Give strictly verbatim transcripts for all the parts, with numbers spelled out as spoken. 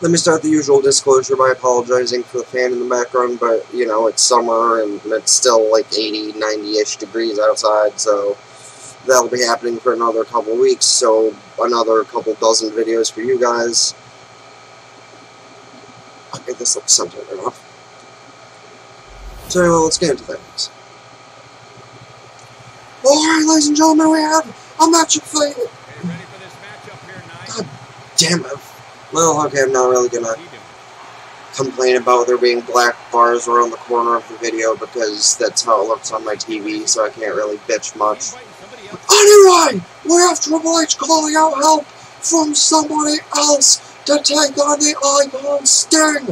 Let me start the usual disclosure by apologizing for the fan in the background, but, you know, it's summer and it's still like eighty, ninety-ish degrees outside, so that'll be happening for another couple weeks, so another couple dozen videos for you guys. Okay, this looks something enough. So, well, let's get into things. Alright, ladies and gentlemen, we have a matchup for you. God damn it. Well, okay, I'm not really gonna complain about there being black bars around the corner of the video because that's how it looks on my T V, so I can't really bitch much. Anyway, we have Triple H calling out help from somebody else to take on the Icon Sting,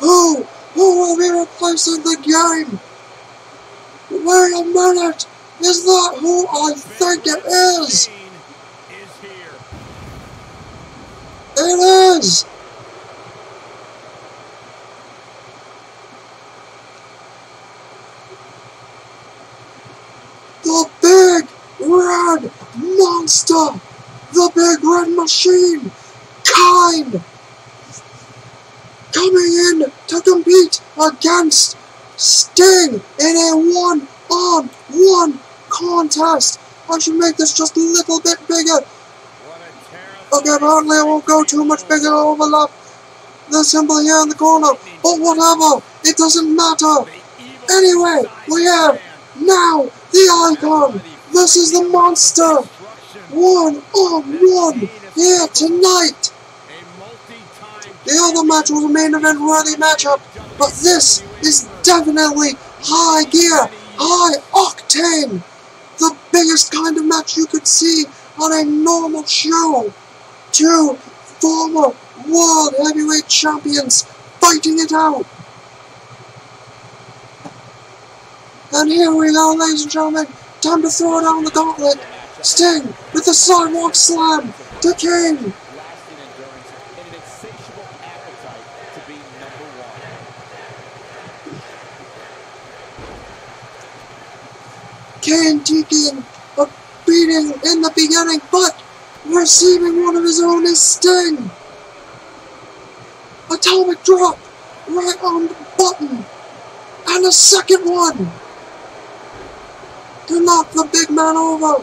who, who will be replacing the Game. Wait a minute, is that who I think it is? It is! The Big Red Monster! The Big Red Machine! Kane! Coming in to compete against Sting in a one-on-one contest! I should make this just a little bit bigger! Okay, apparently I won't go too much bigger overlap. They're simply here in the corner, but whatever, it doesn't matter. Anyway, we have now the Icon versus the Monster, one on one here tonight. The other match was a main event worthy matchup, but this is definitely high gear, high octane, the biggest kind of match you could see on a normal show. Two former World Heavyweight Champions fighting it out. And here we go, ladies and gentlemen. Time to throw down the gauntlet. Sting with the sidewalk slam to Kane. Kane taking a beating in the beginning, but receiving one of his own is Sting. Atomic drop right on the button. And a second one to knock the big man over,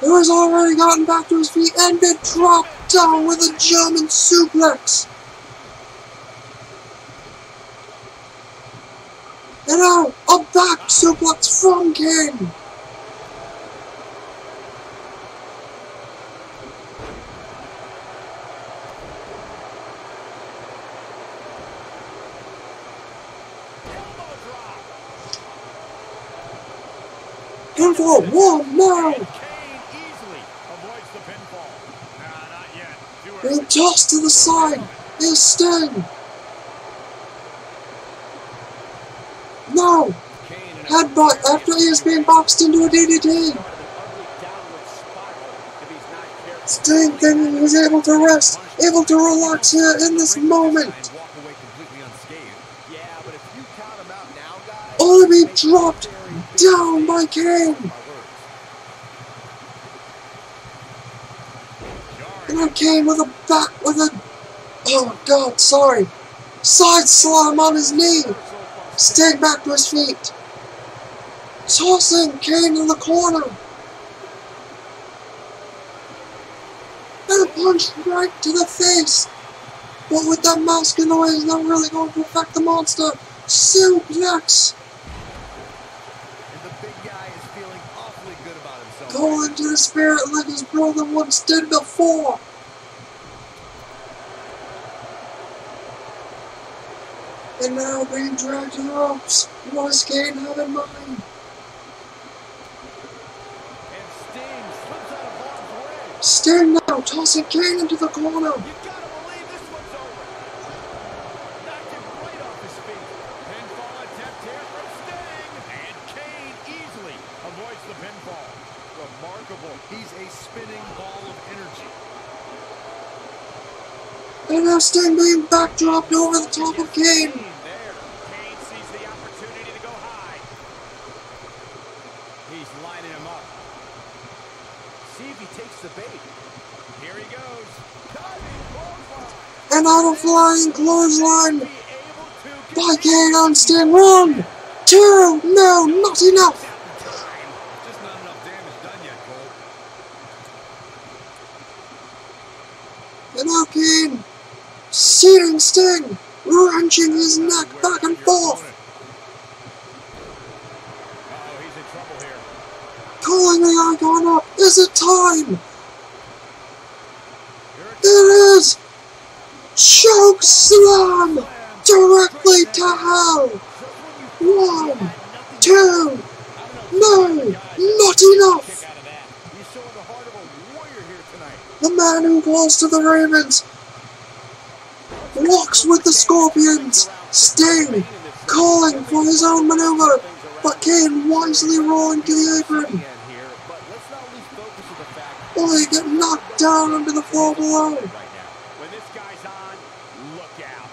who has already gotten back to his feet and been dropped down with a German suplex. And now a back suplex from Kane. For one now! Kane easily avoids the pinfall. Nah, not yet. Being tossed to the side is Sting. Now, headbutt after he is being boxed into a D D T. Sting thinking he's able to rest, able to relax here in this moment. Only be dropped down by Kane! And then Kane with a back, with a... oh god, sorry! Side slam on his knee! Sting back to his feet! Tossing Kane in the corner! And a punch right to the face! But with that mask in the way, he's not really going to affect the Monster! Suplex! Calling to the spirit like his brother once did before. And now being dragged to the ropes, what does Kane have in mind? And Sting now tossing Kane into the corner. You gotta believe this one's over. Knocked him right off his feet. Pinfall attempt here from Sting, and Kane easily avoids the pinfall. Remarkable. He's a spinning ball of energy. And now Sting being backdropped over the top of Kane. There. Kane sees the opportunity to go high. He's lining him up. See if he takes the bait. Here he goes. and on a flying clothesline by Kane on Sting. One, two, no, not enough. Just not enough damage done yet, Cole. And now Kane, seating Sting, wrenching his neck back and forth. Calling the icon up. Is it time? It is. Choke slam directly to hell. One, two, no, not enough. The man who calls to the ravens walks with the scorpions. Sting calling for his own maneuver, but Kane wisely rolling to the apron. Or he get knocked down under the floor below. Right now. When this guy's on, look out.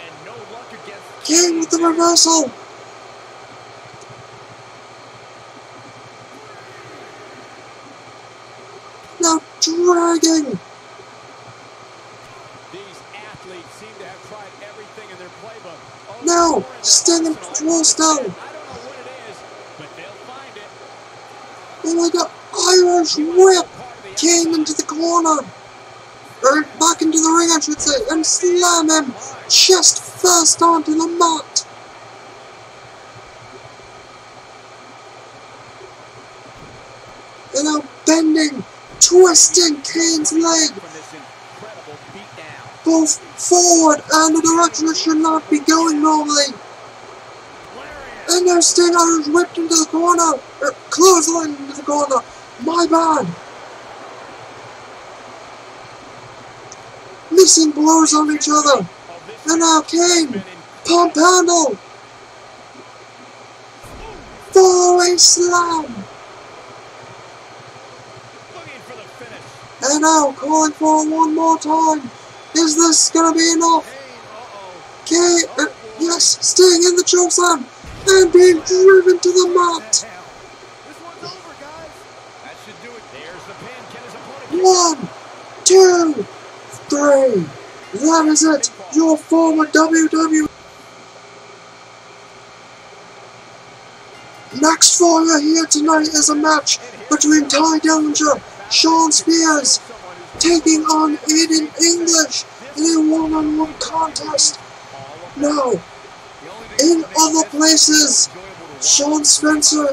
And no luck against Kane with the reversal. Now dragging. These athletes seem to have tried everything in their playbook. Now standing control stone. Like an Irish whip, Kane into the corner, or back into the ring I should say, and slam him chest first onto the mat. And now bending, twisting Kane's leg, both forward and the direction it should not be going normally. And now Sting Irish whipped into the corner, er, clothesline into the corner, my bad. Missing blows on each other, and now Kane, pump handle, following slam. And now calling for one more time, is this going to be enough? Kane, er, yes, Sting in the choke slam. And being driven to the mat. One, two, three. That is it. Your former W W E. Next for you here tonight is a match between Tye Dillinger, Sean Spears, taking on Aiden English in a one-on-one contest. Now, in other places, Sean Spencer,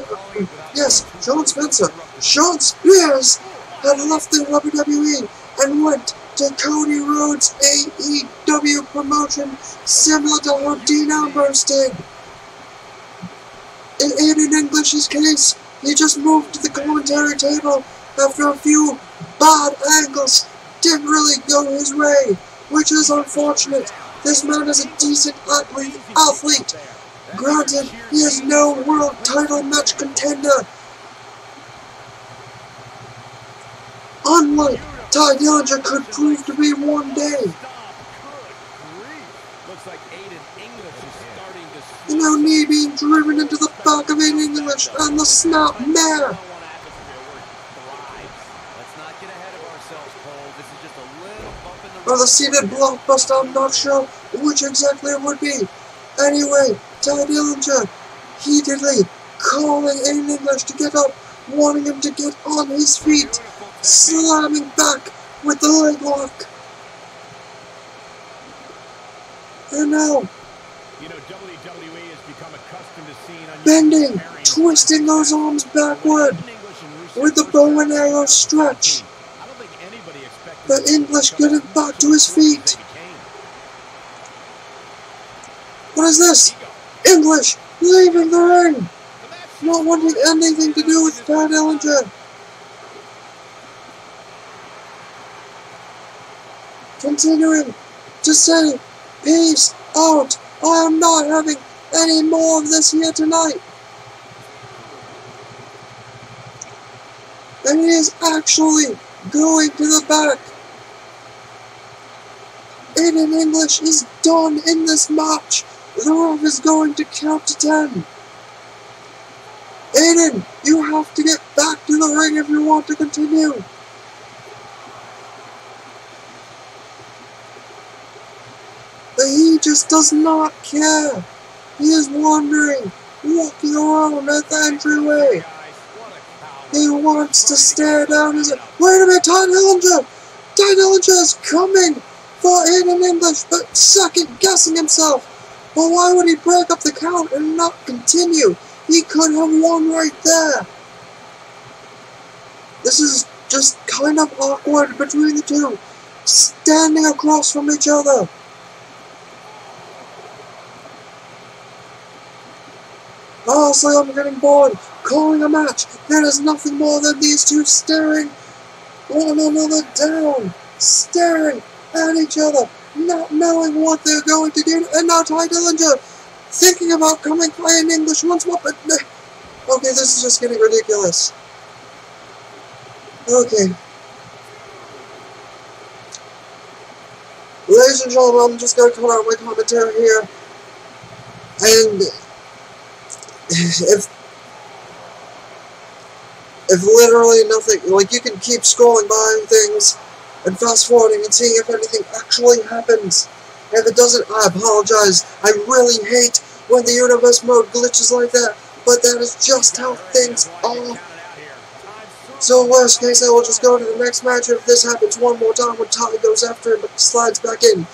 yes, Sean Spencer, Sean Spears had left the W W E and went to Cody Rhodes' A E W promotion, similar to how Dean Ambrose did. In Aiden English's case, he just moved to the commentary table after a few bad angles didn't really go his way, which is unfortunate. This man is a decent athlete, athlete. Granted, he is no world title match contender. Unlike Tye Dillinger could prove to be one day. And now knee being driven into the back of Aiden English and the snap mare. Or the seated blockbuster, I'm not sure which exactly it would be. Anyway, Tye Dillinger heatedly calling Aiden English to get up, wanting him to get on his feet, slamming back with the leg lock. And now, you know, W W E has become accustomed to seeing bending, twisting those arms backward with the bow and arrow stretch. But English getting back to his feet. What is this? English leaving the ring, not wanting anything to do with Tye Dillinger. Continuing to say, peace out, I am not having any more of this here tonight. And he is actually going to the back. Aiden English is done in this match. The ref is going to count to ten. Aiden, you have to get back to the ring if you want to continue. He just does not care. He is wandering, walking around at the entryway. He wants to stare down his... Wait a minute, Tye Dillinger! Tye Dillinger is coming for Aiden English, but second-guessing himself. But why would he break up the count and not continue? He could have won right there. This is just kind of awkward between the two, standing across from each other. Honestly, I'm getting bored. Calling a match, there is nothing more than these two staring one another down, staring at each other, not knowing what they're going to do. And now Tye Dillinger, thinking about coming by in English once more, but okay, this is just getting ridiculous. Okay. Ladies and gentlemen, I'm just going to cut out my commentary here, and if If literally nothing, like, you can keep scrolling by things and fast-forwarding and seeing if anything actually happens. And if it doesn't, I apologize. I really hate when the universe mode glitches like that, but that is just how things are. So worst case, I will just go to the next match if this happens one more time when Tye goes after him but slides back in.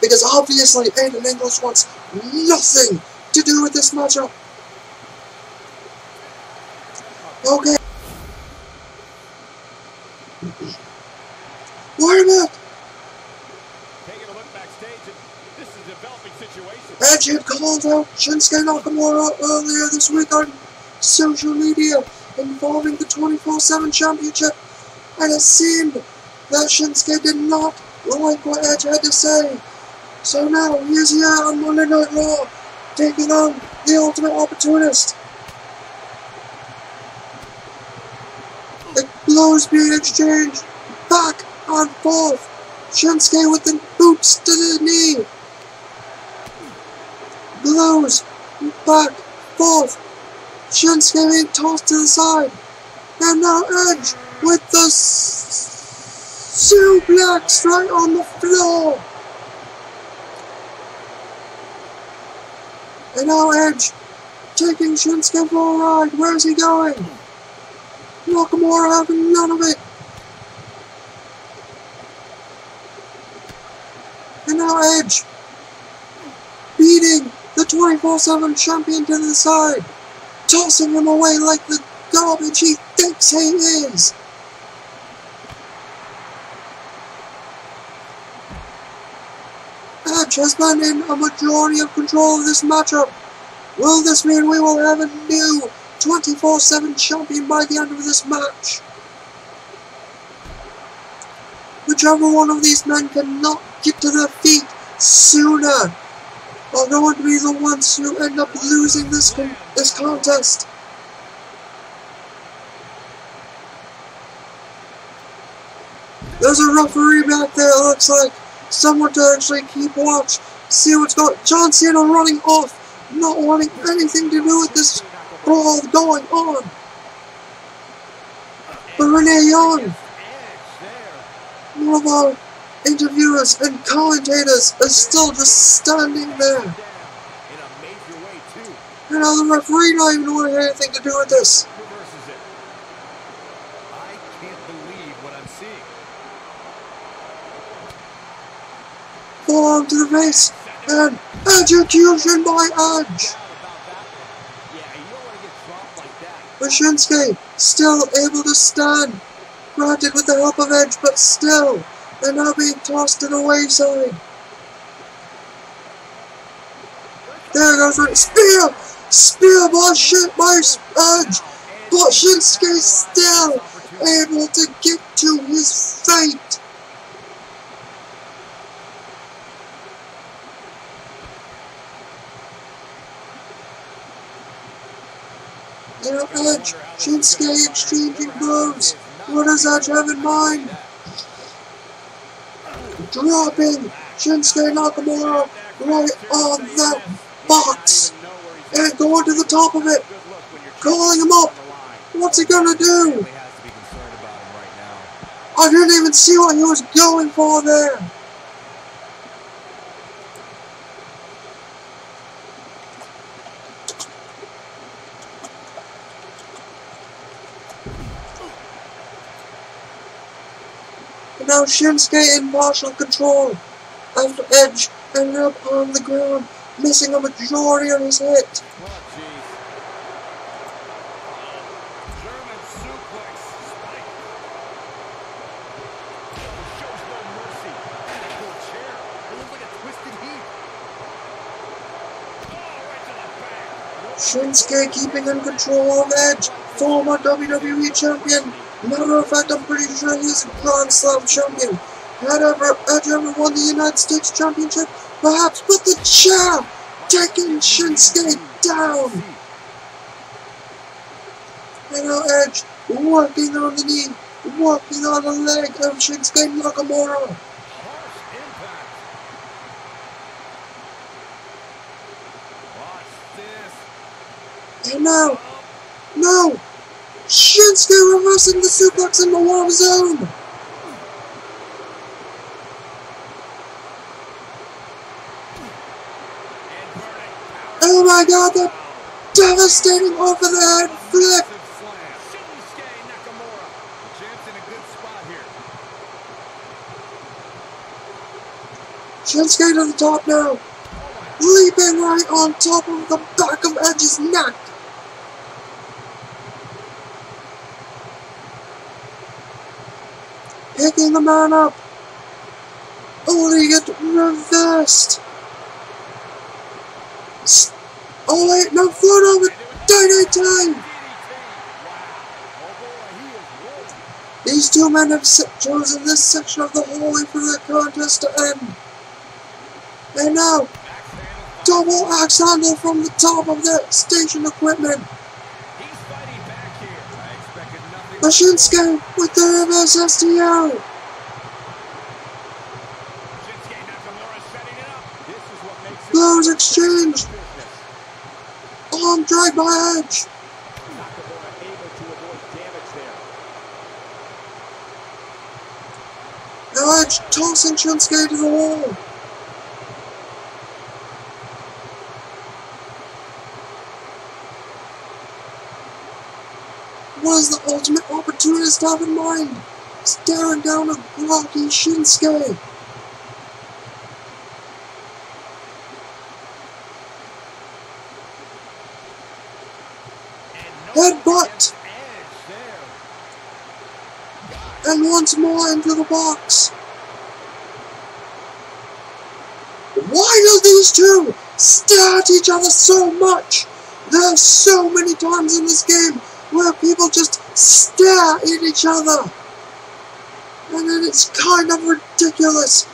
Because obviously, Aiden English wants nothing to do with this matchup. Okay. Wait a minute! Edge had called out Shinsuke Nakamura earlier this week on social media involving the twenty-four seven championship, and it seemed that Shinsuke did not like what Edge had to say. So now he is here on Monday Night Raw, taking on the Ultimate Opportunist. Blows being exchanged, back and forth. Shinsuke with the boots to the knee. Blows, back, forth. Shinsuke being tossed to the side. And now Edge with the suplex right on the floor. And now Edge taking Shinsuke for a ride. Where's he going? Nakamura having none of it. And now Edge beating the twenty-four seven champion to the side, tossing him away like the garbage he thinks he is. Edge has been in a majority of control of this matchup. Will this mean we will have a new twenty-four seven champion by the end of this match? Whichever one of these men cannot get to their feet sooner are going to be the ones who end up losing this con this contest. There's a referee back there, it looks like. Someone to actually keep watch, see what's going on. John Cena running off, not wanting anything to do with this all going on. But Renee Young, one of our interviewers and commentators, is still just standing there. And now the referee not even want to have anything to do with this. I can't believe what I'm seeing. Forearm to the face and execution by Edge. But Shinsuke still able to stand, granted with the help of Edge, but still, they're now being tossed to the wayside. There goes Rick. Spear! Spear by, Shin by Edge! But Shinsuke still able to get to his fate. Now Edge, Shinsuke exchanging blows. What does Edge have in mind? Dropping Shinsuke Nakamura right on that box and going to the top of it, calling him up. What's he gonna do? I didn't even see what he was going for there. And now Shinsuke in partial control, and Edge ended up on the ground, missing a majority of his hit. Shinsuke keeping in control of Edge, former W W E champion. Matter of fact, I'm pretty sure he's a Grand Slam champion. Had ever Edge ever won the United States Championship? Perhaps with the chair, taking Shinsuke down. And now Edge working on the knee, working on the leg of Shinsuke Nakamura. And now, no! Shinsuke reversing the suplex in the warm zone! Oh my god, that devastating over the head flip! Shinsuke to the top now, leaping right on top of the back of Edge's neck! Picking the man up, only get reversed. All right, now float over D D T time. These two men have chosen this section of the hallway for their contest to end. And now, double axe handle from the top of their station equipment. Shinsuke with the reverse S T O. Blows exchanged. Arm drag by Edge. Now Edge tossing Shinsuke to the wall. What is the ultimate opportunist to have in mind? Staring down a blocky Shinsuke. Headbutt! And once more into the box. Why do these two stare at each other so much? There are so many times in this game where people just stare at each other, and then it's kind of ridiculous.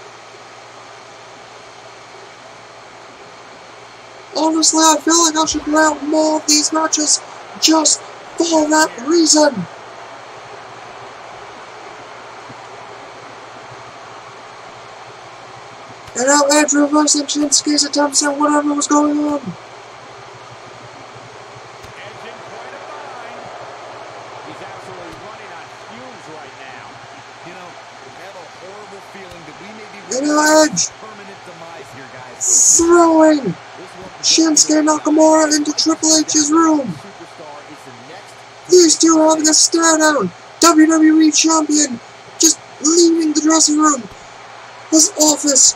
Honestly, I feel like I should play out more of these matches just for that reason. And now Edge reversing Shinsuke's attempts at whatever was going on. Throwing Shinsuke Nakamura into Triple H's room. These two are having a stare down. W W E Champion just leaving the dressing room, his office,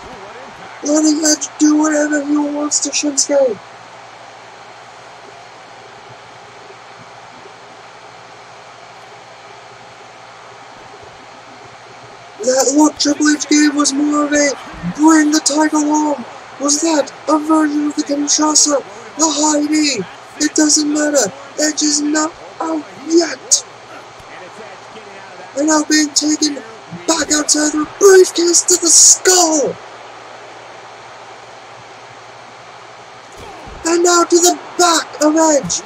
letting Edge do whatever he wants to Shinsuke. That look Triple H gave was more of a bring the title home. Was that a version of the Kinshasa, the high knee? It doesn't matter. Edge is not out yet. And now being taken back outside through a briefcase to the skull. And now to the back of Edge.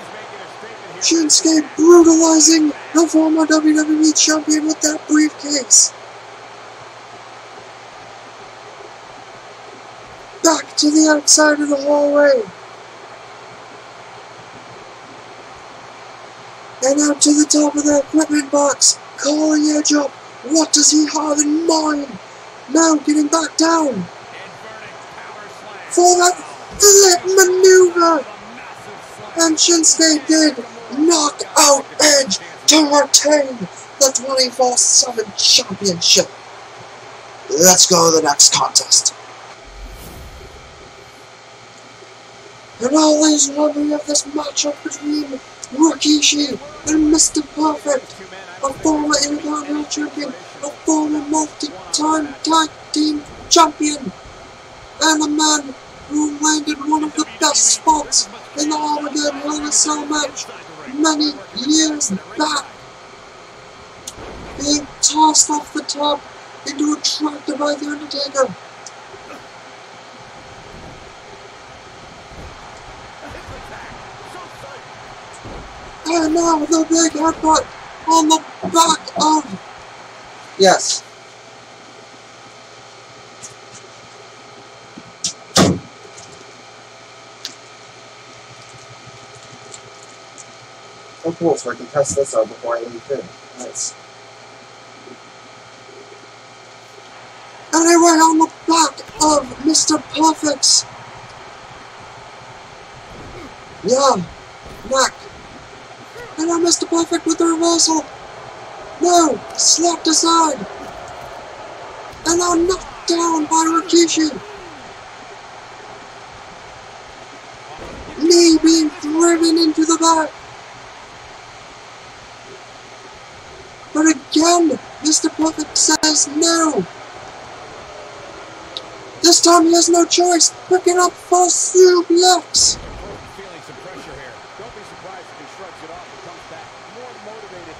Shinsuke brutalizing the former W W E champion with that briefcase. Back to the outside of the hallway. And out to the top of the equipment box, calling Edge up. What does he have in mind? Now getting back down. For that flip maneuver. And Shinsuke did knock out Edge to retain the twenty-four seven championship. Let's go to the next contest. And always remember of this matchup between Rikishi and Mister Perfect, a former Intercontinental Champion, a former multi-time tag team champion, and a man who landed one of the best spots in the Armageddon Hell in a Cell match many years back, being tossed off the top into a tractor by the Undertaker. And now the big headbutt on the back of... Yes. Oh cool, so I can test this out before I leave it. Nice. And they were on the back of Mister Perfect's... Yeah. Neck. And now Mister Perfect with the reversal. No! Slapped aside. And now knocked down by Rikishi. Knee being driven into the back. But again, Mister Perfect says no. This time he has no choice. Picking up for suplex.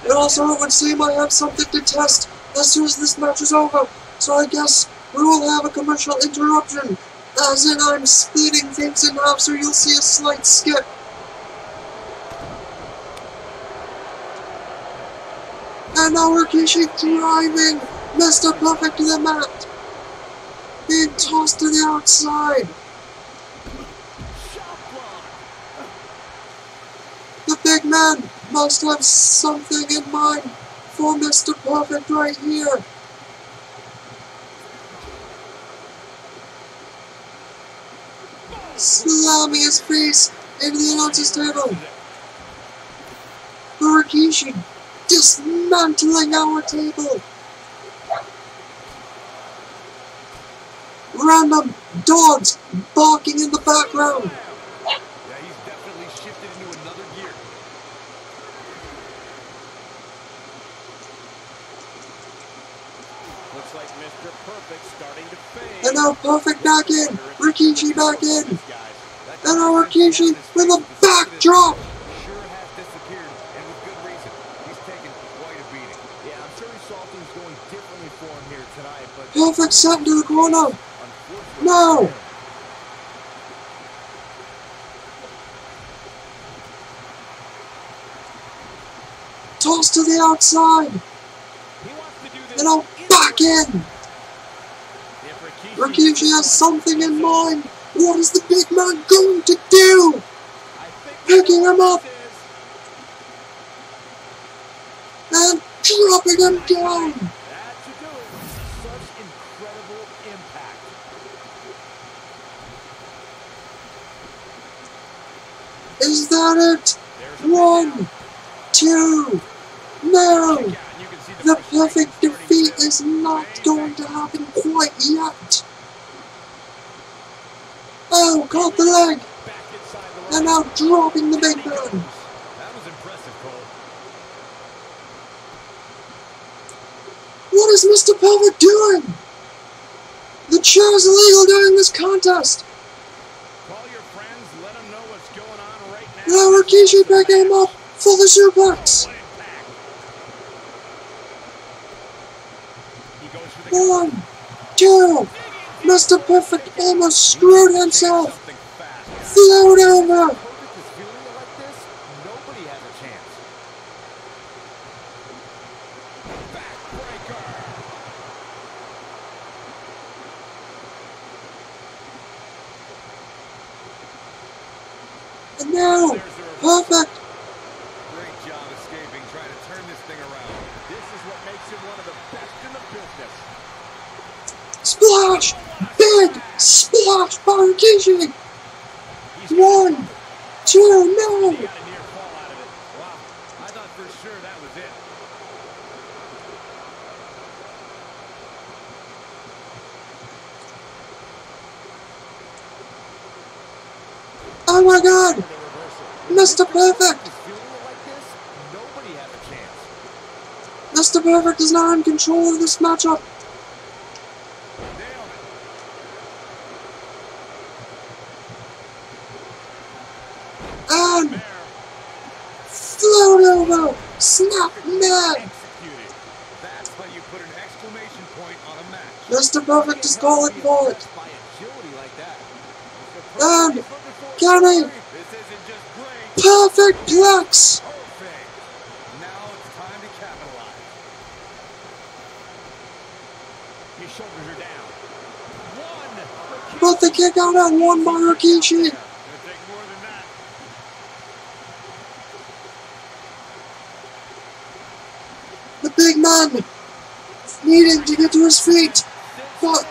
And also it would seem I have something to test as soon as this match is over, so I guess we will have a commercial interruption, as in I'm splitting things in half, so you'll see a slight skip. And now Rikishi driving Mister Perfect to the mat, being tossed to the outside. The big man must have something in mind for Mister Perfect right here. Slamming his face into the announcer's table. Rikishi dismantling our table. Random dogs barking in the background. And now Perfect back in, Rikishi back in, and now Rikishi with a backdrop! Perfect set into the corner! No! Toss to the outside! And now back in! Rikishi has something in mind. What is the big man going to do? Picking him up and dropping him down. Is that it? One, two, no. The perfect defeat is not going to happen quite yet. Oh, caught the leg! And now dropping the big man. What is Mister Perfect doing? The chair is illegal during this contest. Now Rikishi back him up for the suplex. One, two, Mister Perfect almost screwed himself. Float over. And now, Perfect. Great job escaping, trying to turn this thing around. This is what makes him one of the best in the business. Splash! Big splash by Rikishi! One, two, no! I thought for sure that was it. Oh my God! Mister Perfect! Mister Perfect is now in control of this matchup! And... float over! Snap man! Mister Perfect is calling for it! And... Kenny! Perfect Plex! But the kick out at one by Rikishi. The big man needing to get to his feet, but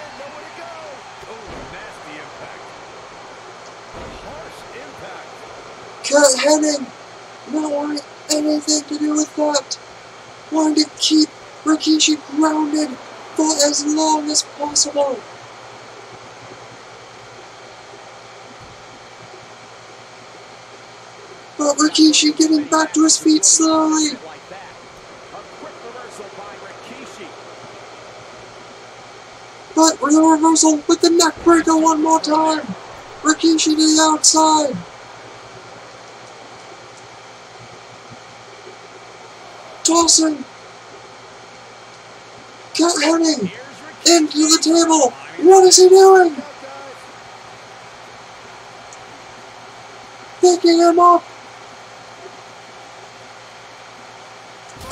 Kurt Hennig not wanting anything to do with that, wanting to keep Rikishi grounded for as long as possible. But Rikishi getting back to his feet slowly. But the reversal with the neck breaker one more time. Rikishi to the outside. Tossing Kurt Hennig into the table. What is he doing? Picking him up.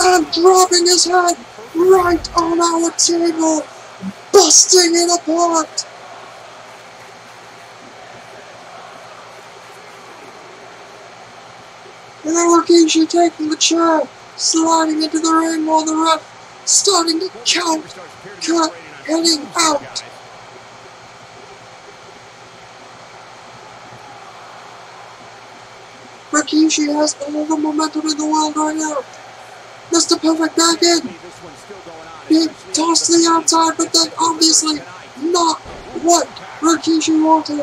And dropping his head right on our table, busting it apart. And then Rikishi taking the chair, sliding into the ring while the ref starting to count Kurt Hennig out. Rikishi has all the momentum in the world right now. Mister Perfect back in, being tossed to the outside, but then obviously not what Rikishi wanted.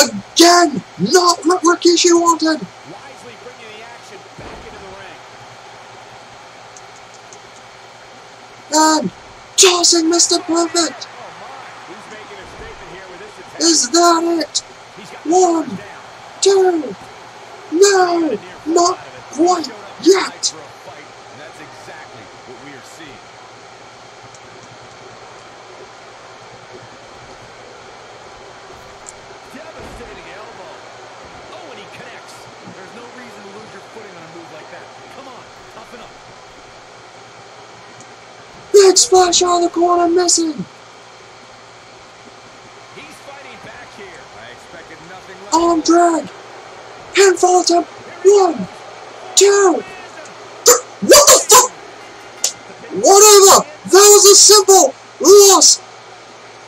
Again, not what Rikishi wanted. Wisely bringing the action back into the ring. And tossing Mister Perfect. Is that it? One, two. No, not quite yet. That's exactly what we are seeing. Devastating elbow. Oh, and he connects. There's no reason to lose your footing on a move like that. Come on, toughen up. Big splash on the corner, missing. He's fighting back here. I expected nothing less. Arm drag. Handful attempt. One, two, three. What the fuck? Whatever. That was a simple loss.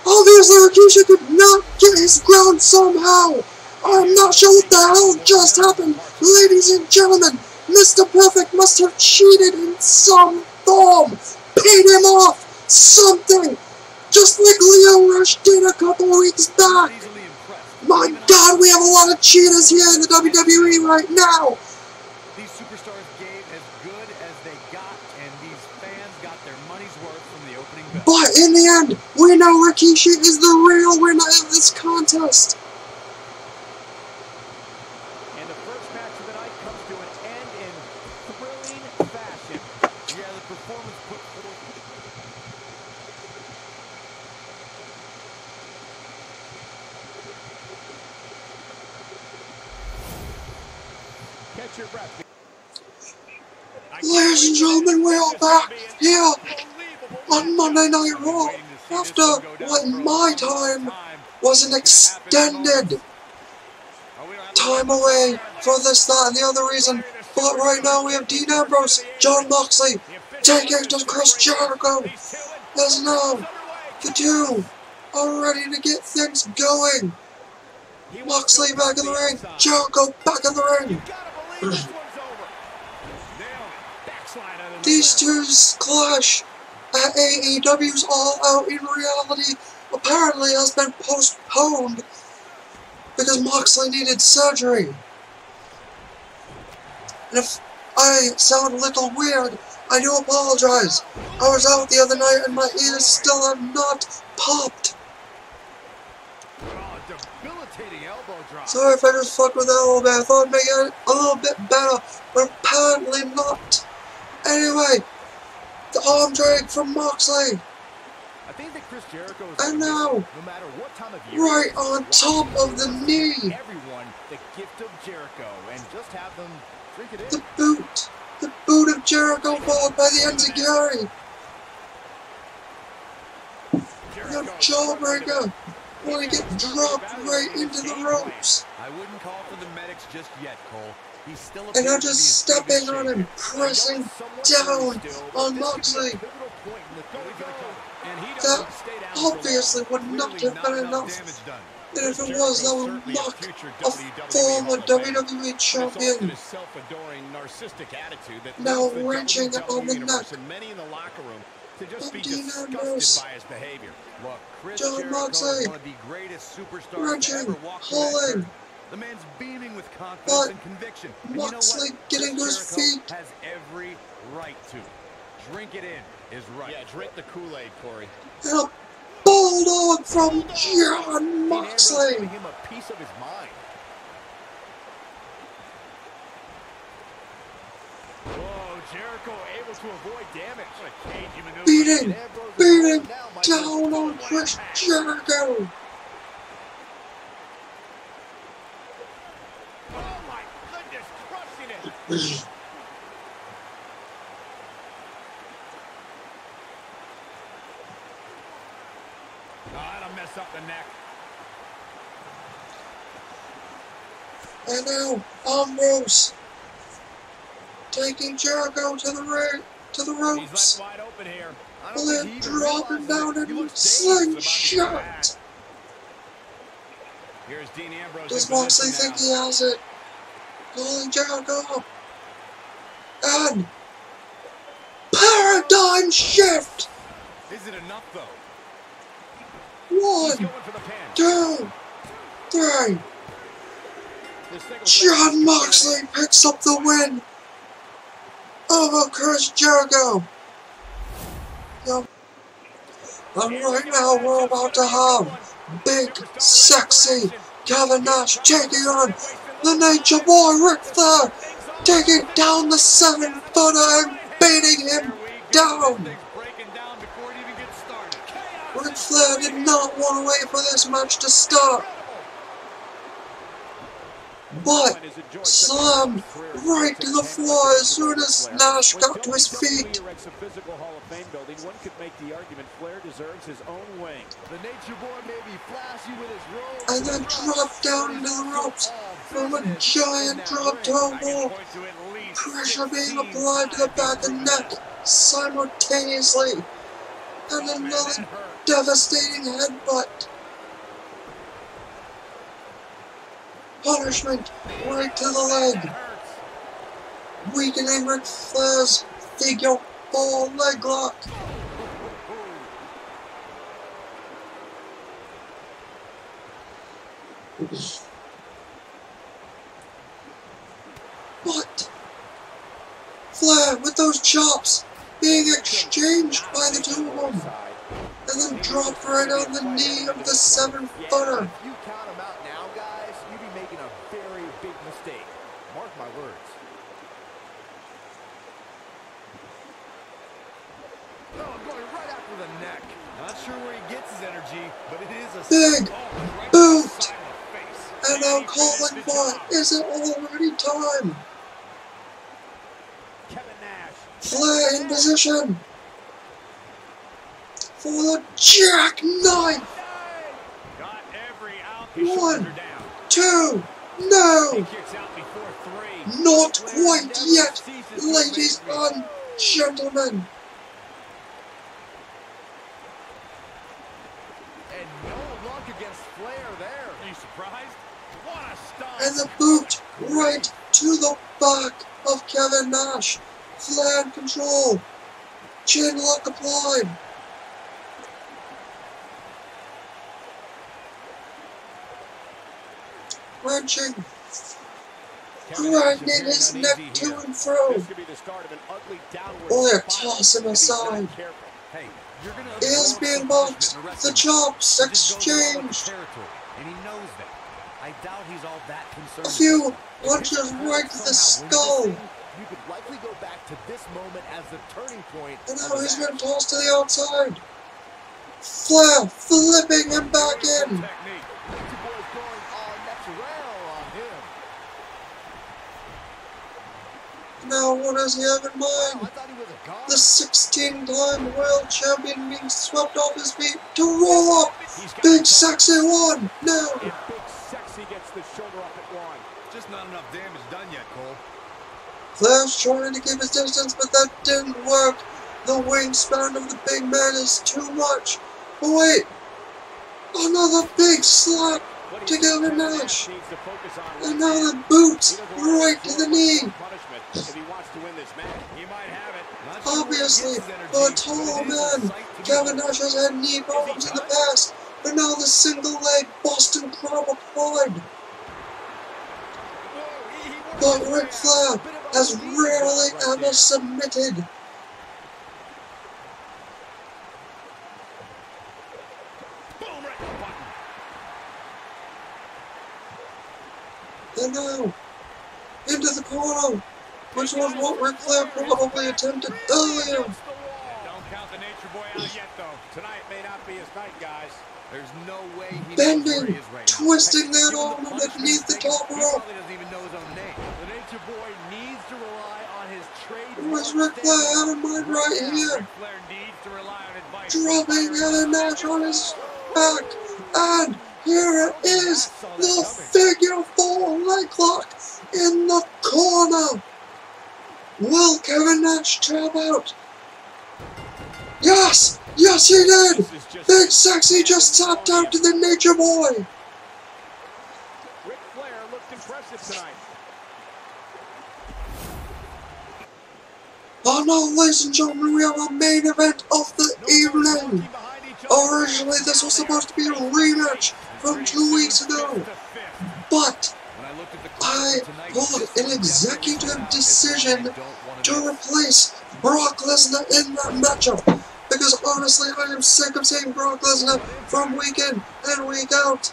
Obviously, Rikishi could not get his ground somehow. I'm not sure what the hell just happened, ladies and gentlemen. Mister Perfect must have cheated in some form, paid him off, something. Just like Leo Rush did a couple weeks back. My God, we have a lot of cheaters here in the W W E right now. These superstars gave as good as they got, and these fans got their money's worth from the opening bell. But in the end, we know Rikishi is the real winner of this contest. And the first match of the night comes to an end in thrilling fashion. Yeah, the performance put forth. Ladies and gentlemen, we are back here on Monday Night Raw after what in my time was an extended time away for this, that, and the other reason. But right now we have Dean Ambrose, Jon Moxley, taking to Chris Jericho, as now the two are ready to get things going. Moxley back in the ring, Jericho back in the ring. These two's clash at A E W's All Out in reality apparently has been postponed because Moxley needed surgery. And if I sound a little weird, I do apologize. I was out the other night and my ears still are not popped. Sorry if I just fucked with that a little bit. I thought I'd make it a little bit better, but apparently not. Anyway, the arm drag from Moxley. I think that Chris Jericho is and now, no matter what time of year, right on top of the knee. Everyone, the gift of Jericho, and just have them drink it in. The boot. The boot of Jericho followed by the enziguri. The jawbreaker. Want to get dropped right into the ropes. I wouldn't call for the medics just yet, Cole. He's still and I'm just stepping on him, pressing down on Moxley. That obviously would not have been enough. And if it was, that would knock a former W W E champion now wrenching on the neck. To just be disgusted by his behavior. Look, Chris Jericho, one of the greatest superstars to ever walk this earth. The man's beaming with confidence and conviction. And Moxley, you know what? Getting to his feet has every right to. Drink it in is right. Yeah, drink the Kool-Aid, Corey. And a bulldog from Jon Moxley. Giving him a piece of his mind. Jericho able to avoid damage. Beating, beating down on Chris Jericho. Oh my goodness, crushing it. That'll mess up the neck. And now, Ambrose. Taking Jericho to the ring, to the ropes. Well, they're dropping down and slingshot. Does Moxley think he has it? Calling Jericho up. And paradigm shift. Is it enough though? One, two, three. Jon Moxley picks up the win. Over Chris Jericho. Yep. And right now we're about to have big, sexy Kevin Nash taking on the Nature Boy Ric Flair, taking down the seven footer and beating him down. Ric Flair did not want to wait for this match to start, but slammed right to the floor as soon as Nash got to his feet. And then dropped down into the ropes from a giant drop toe ball, pressure being applied to the back and neck simultaneously, and another devastating headbutt. Punishment right to the leg, weakening Ric Flair's figure four leg lock. But Flair with those chops being exchanged by the two of them, and then dropped right on the knee of the seven footer. Big boot! And now calling for, is it already time? Flair in position for the jackknife! One, two, no! Not quite yet, ladies and gentlemen! And the boot right to the back of Kevin Nash. Flair in control. Chin lock applied. punching. Right, knee his neck to and fro. Or toss him aside. Is being blocked. The chops exchanged. A few punches right to the skull. You could likely go back to this moment as the turning point. And now he's been tossed to the outside. Flair flipping him back in. Now what does he have in mind? The sixteen-time world champion being swept off his feet to roll up. Big Sexy One now. If Big Sexy gets the shoulder off at one, just not enough damage done yet, Cole. Flair's trying to keep his distance, but that didn't work. The wingspan of the big man is too much. But wait, another big slap to Kevin Nash. And now the boots right to the knee. Obviously, for a tall man, Kevin Nash has had knee problems in the past, but now the single leg Boston Crab applied. But Ric Flair has rarely ever submitted. And now, into the corner, which was what Ric Flair probably attempted earlier. Don't count the Nature Boy out yet, though. Tonight may not be his night, guys. There's no way he bending, twisting that arm underneath the top rope. Was Ric Flair out of mind right here? Dropping Kevin Nash on his back, and here it is, the figure four leg lock in the corner. Will Kevin Nash tap out? Yes! Yes, he did! Big Sexy just tapped out to the Nature Boy! Ric Flair looked impressive tonight. Oh no, ladies and gentlemen, we have our main event of the evening! Originally, this was supposed to be a rematch from two weeks ago, but I pulled an executive decision to replace Brock Lesnar in that matchup. Because honestly, I am sick of seeing Brock Lesnar from week in and week out.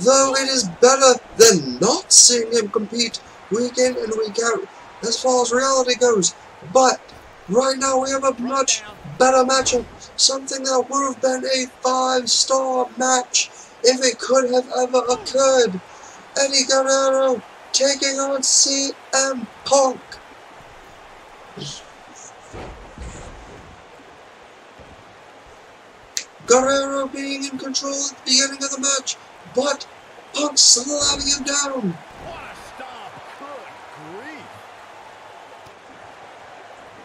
Though it is better than not seeing him compete week in and week out, as far as reality goes. But right now we have a much better matchup. Something that would have been a five-star match if it could have ever occurred. Eddie Guerrero taking on C M Punk. Guerrero being in control at the beginning of the match, but Punk slamming him down. What a stop. Good grief.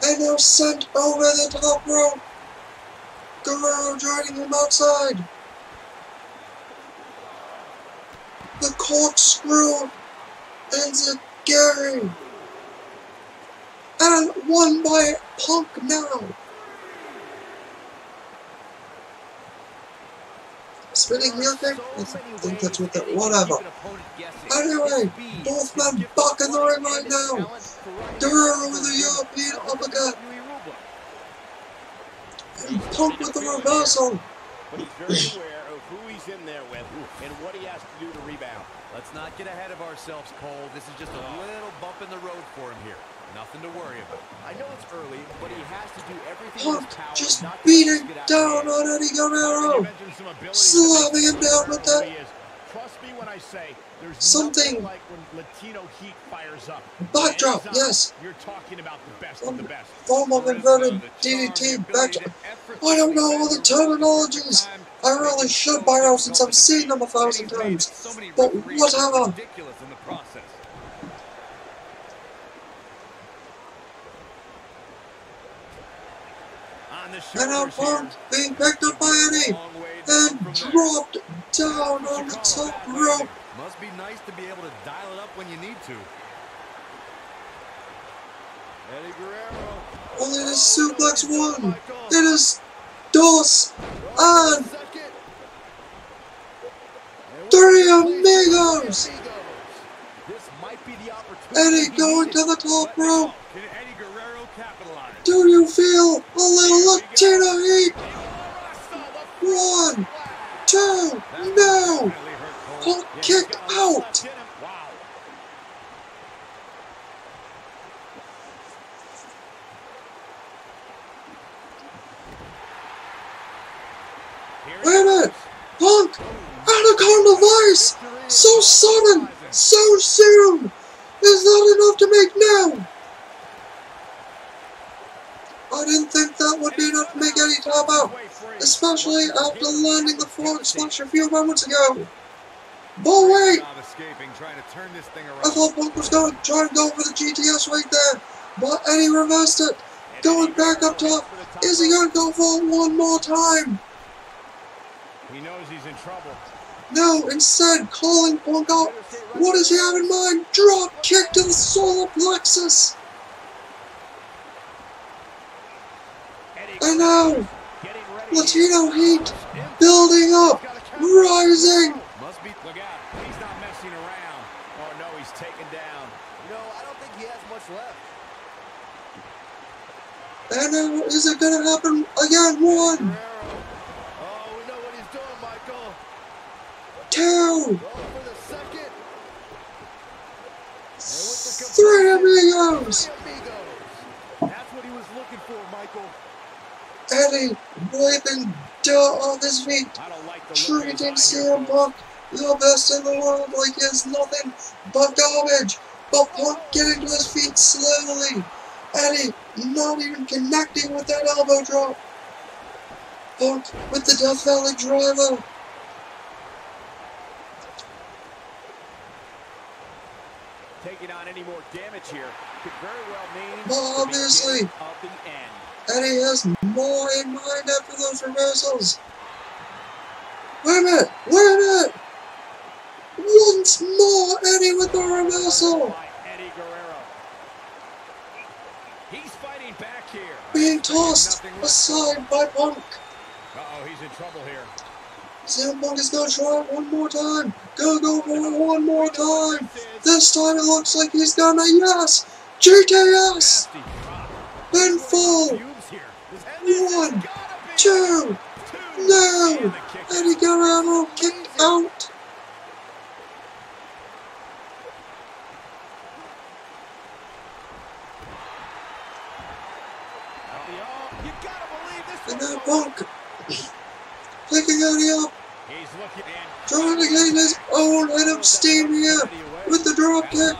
And now sent over the top rope. Guerrero joining him outside. The corkscrew ends it, Gary. And one by Punk now. Spinning heel kick? I think that's what that, whatever. Anyway, both men back in the ring right now. Guerrero with a European uppercut. And Punk with the reversal. But he's very aware of who he's in there with and what he has to do to rebound. Let's not get ahead of ourselves, Cole. This is just a little bump in the road for him here. Nothing to worry about. I know it's early, but he has to do everything. Punk just beating down on Eddie Guerrero. Slamming him down with that. Trust me when I say there's something like when Latino heat fires up. Backdrop, yes. You're talking about the best of the best. Form of inverted D D T backdrop. I don't know all the terminologies. I really should by now since I've seen them a thousand times. But whatever. And now Punk being picked up by Eddie and dropped down on the top rope. Must be nice to be able to dial it up when you need to. Eddie Guerrero. Only the suplex one. It is dos and Three amigos! Eddie going to the top rope. Do you feel a little Latino heat? One, two, no! Punk kicked out! Wait a minute! Punk! Anaconda Vice! So sudden! So soon! Is that enough to make now? I didn't think that would be enough to make Eddie top out, especially after landing the forward splash a few moments ago. But wait! I thought Punk was going to try to go for the G T S right there, but Eddie reversed it. Going back up top, is he going to go for one more time? He knows he's in trouble. No, instead, calling Punk out. What does he have in mind? Drop kick to the solar plexus. And now, Latino heat building up, rising. Must be, look out. He's not messing around. Oh no, he's taken down. No, I don't think he has much left. And now, is it going to happen again? One. Two, three amigos. That's what he was looking for, Michael. Eddie wiping dirt on his feet, treating C M Punk your best in the world like it's nothing but garbage. But Punk getting to his feet slowly. Eddie not even connecting with that elbow drop. Punk with the Death Valley driver. Taking on any more damage here could very well mean well, obviously the end. Eddie has more in mind after those reversals. Wait a minute, wait a minute! Once more Eddie with the reversal! Eddie Guerrero. He's fighting back here. Being tossed aside by Punk. Uh-oh, he's in trouble here. C M Punk is going to try it one more time. Gonna go for it one more time. This time it looks like he's gonna, yes! G T S! Pinfall! One, two, no! Eddie Guerrero kicked out. And now Punk picking Eddie up. Trying to gain his own head of steam here with the drop kick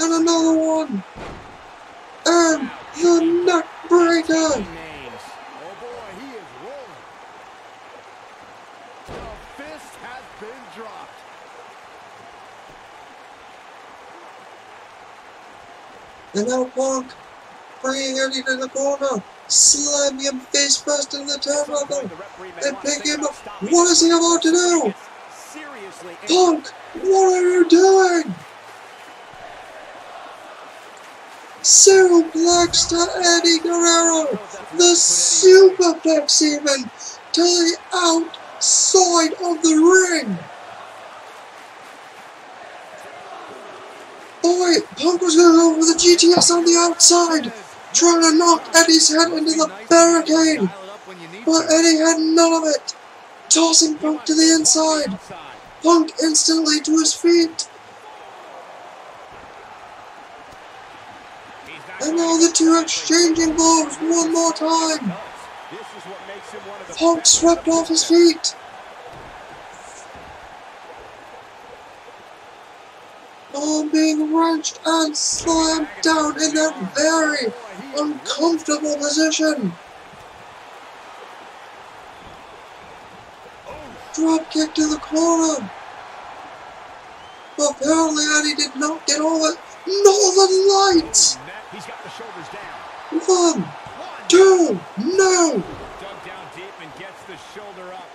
and another one. And the neck breaker. And now Punk bringing Eddie to the corner. Slam him face first into the turnbuckle and pick him up. What is he about to do? Punk, what are you doing? Suplex to Eddie Guerrero. The superplex even to the outside of the ring. Oh wait, Punk was going to go for the G T S on the outside, trying to knock Eddie's head into the barricade, but Eddie had none of it, tossing Punk to the inside. Punk instantly to his feet. And now the two exchanging blows one more time. Punk swept off his feet. All being wrenched and slammed down in that very uncomfortable position. Drop kick to the corner. But apparently Eddie did not get over Northern Lights. One, two, no. Dug down deep and gets the shoulder up.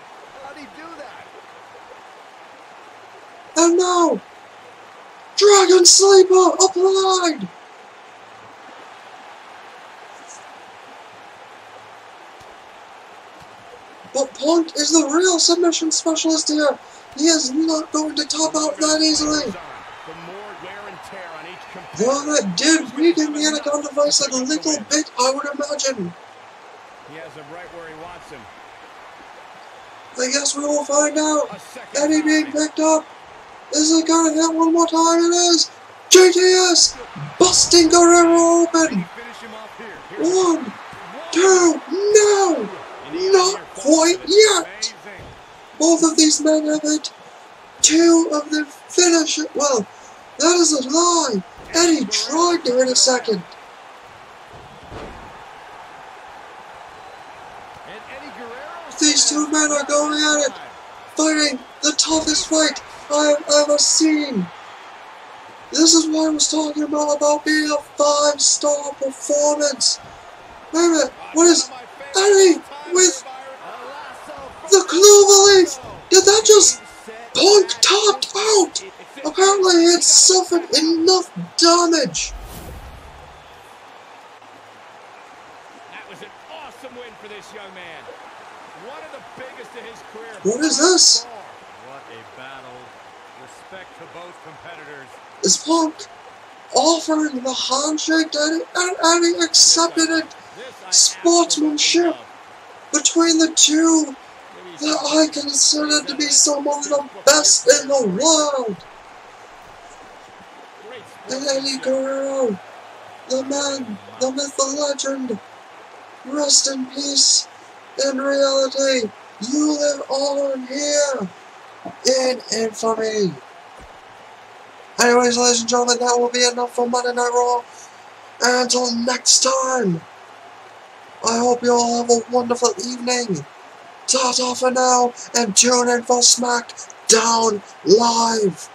How'd he do that? And now, Dragon Sleeper applied. But Punk is the real submission specialist here, He is not going to top out that easily. Well, that did weaken the Anaconda Vice a little bit, I would imagine. He has him right where he wants him. I guess we will find out. Eddie being picked up. Is it going to hit one more time? It is. G T S busting Guerrero open. One, two, no! Not quite yet! Both of these men have hit two of the finish. Well, that is a lie. Eddie tried to hit a second. These two men are going at it, fighting the toughest fight I have ever seen. This is what I was talking about, about being a five-star performance. Wait a minute, what is Eddie with the cloverleaf? Did that just Punk topped out? Apparently he had suffered enough damage. That was an awesome win for this young man. One of the biggest of his career. What is this? What a battle. Respect to both competitors. Is Punk offering the handshake to Eddie, and Eddie accepted it? Sportsmanship between the two that I consider to be some of the best in the world. And Eddie Guerrero, the man, the myth, the legend, rest in peace. In reality, you live on here in infamy. Anyways, ladies and gentlemen, that will be enough for Monday Night Raw. And until next time, I hope you all have a wonderful evening. Ta-ta for now, and tune in for SmackDown Live.